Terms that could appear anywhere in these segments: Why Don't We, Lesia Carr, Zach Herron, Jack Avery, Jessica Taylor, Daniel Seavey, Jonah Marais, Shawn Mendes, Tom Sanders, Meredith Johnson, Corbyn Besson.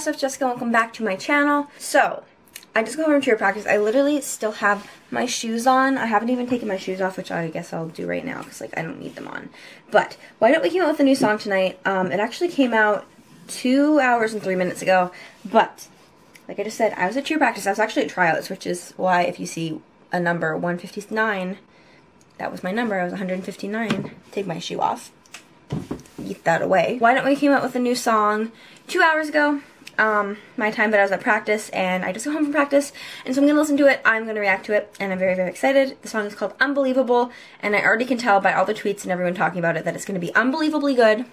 myself Jessica, welcome back to my channel. So, I just got home from cheer practice. I literally still have my shoes on. I haven't even taken my shoes off, which I guess I'll do right now because, like, I don't need them on. But Why Don't We came out with a new song tonight. It actually came out 2 hours and 3 minutes ago. But, like I just said, I was at cheer practice. I was actually at tryouts, which is why if you see a number 159, that was my number. I was 159. Take my shoe off. Eat that away. Why Don't We came out with a new song 2 hours ago. My time that I was at practice, and I just got home from practice, and so I'm gonna listen to it, I'm gonna react to it, and I'm very, very excited. The song is called Unbelievable, and I already can tell by all the tweets and everyone talking about it that it's gonna be unbelievably good.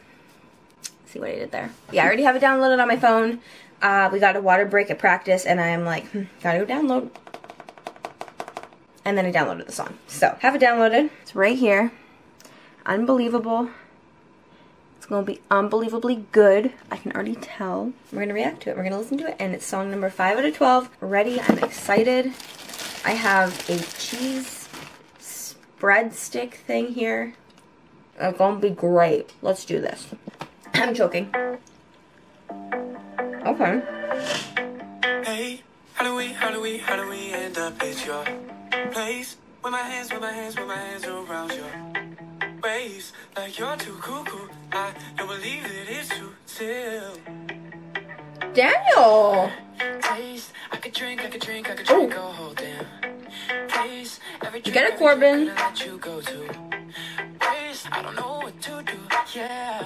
See what I did there? Yeah, I already have it downloaded on my phone. We got a water break at practice, and I'm like, gotta go download. And then I downloaded the song. So, have it downloaded. It's right here. Unbelievable. It's gonna be unbelievably good. I can already tell. We're gonna react to it. We're gonna listen to it, and it's song number 5 out of 12. Ready? I'm excited. I have a cheese spread stick thing here. It's gonna be great. Let's do this. I'm joking. Okay. Hey, how do we end up at your place? With my hands around your ways, like you're too cuckoo. I don't believe it is true till Daniel. Taste, I could drink a whole damn taste. Every drink, get it, Corbyn. Let you go to waste. I don't know what to do. Yeah.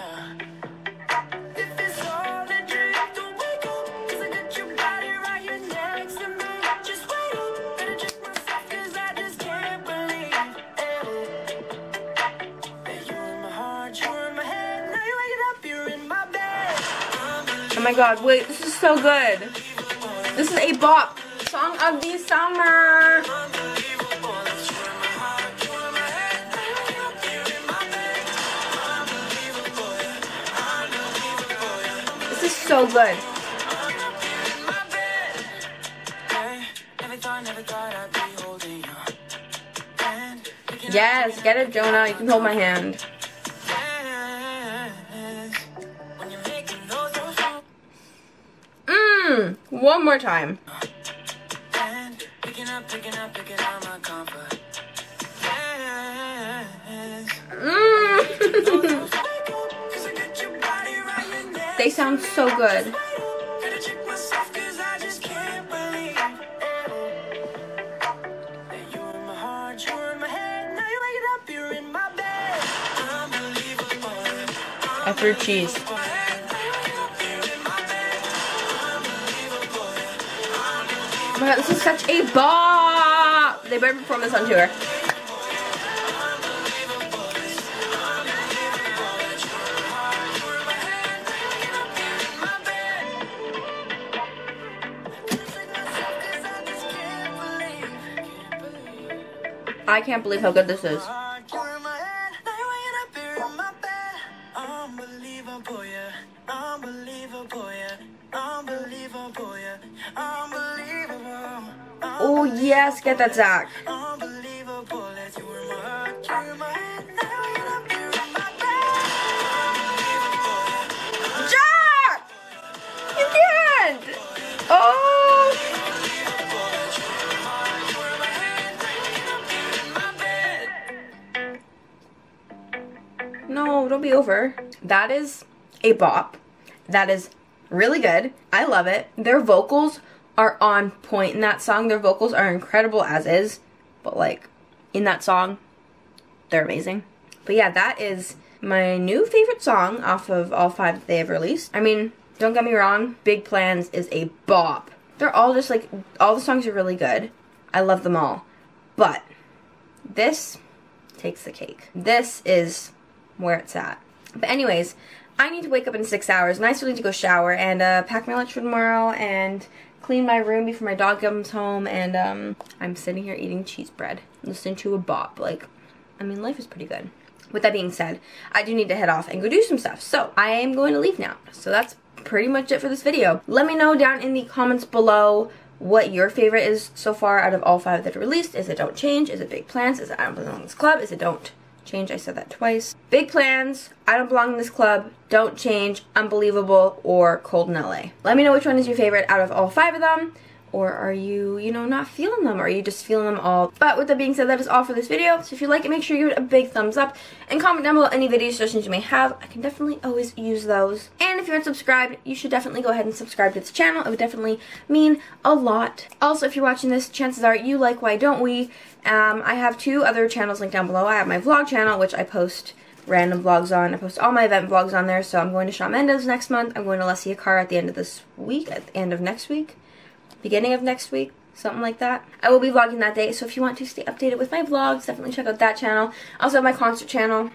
If it's all a dream, don't wake up. 'Cause I got your body right here next to me. Just wait up. Gotta check myself 'cause I just can't believe it. Oh my god, wait, this is so good. This is a bop. Song of the summer. This is so good. Yes, get it, Jonah. You can hold my hand. One more time. They sound so good. I threw cheese. Oh my god, this is such a bop! They better perform this on tour. I can't believe how good this is. Oh yes, get that, Zach. Jack! You can't! Oh! No, don't be over. That is a bop. That is really good. I love it. Their vocals are on point in that song. Their vocals are incredible as is, but like in that song they're amazing. But yeah, that is my new favorite song off of all 5 that they have released. I mean, don't get me wrong, Big Plans is a bop. They're all just like, all the songs are really good. I love them all, but this takes the cake. This is where it's at. But anyways, I need to wake up in 6 hours, and I still need to go shower and pack my lunch for tomorrow and clean my room before my dog comes home, and I'm sitting here eating cheese bread, listening to a bop. Like, I mean, life is pretty good. With that being said, I do need to head off and go do some stuff, so I am going to leave now. So that's pretty much it for this video. Let me know down in the comments below what your favorite is so far out of all 5 that are released. Is it Don't Change? Is it Big Plans? Is it I Don't Belong in This Club? Is it Don't Change, I said that twice. Big plans, I don't belong in this club, don't change, unbelievable, or cold in LA. Let me know which one is your favorite out of all five of them, or are you, you know, not feeling them, or are you just feeling them all? But with that being said, that is all for this video. So if you like it, make sure you give it a big thumbs up and comment down below any video suggestions you may have. I can definitely always use those. And if you aren't subscribed, you should definitely go ahead and subscribe to this channel. It would definitely mean a lot. Also, if you're watching this, chances are you like Why Don't We? I have two other channels linked down below. I have my vlog channel, which I post random vlogs on. I post all my event vlogs on there. So I'm going to Shawn Mendes next month. I'm going to Lesia Carr at the end of this week, at the end of next week. Beginning of next week, something like that. I will be vlogging that day, so if you want to stay updated with my vlogs, definitely check out that channel. I also have my concert channel,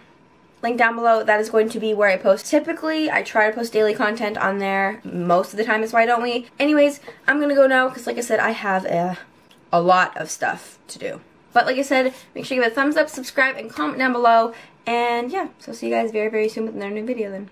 link down below. That is going to be where I post. Typically, I try to post daily content on there. Most of the time is Why Don't We? Anyways, I'm gonna go now, because like I said, I have a lot of stuff to do. But like I said, make sure you give it a thumbs up, subscribe, and comment down below. And yeah, so see you guys very, very soon with another new video then.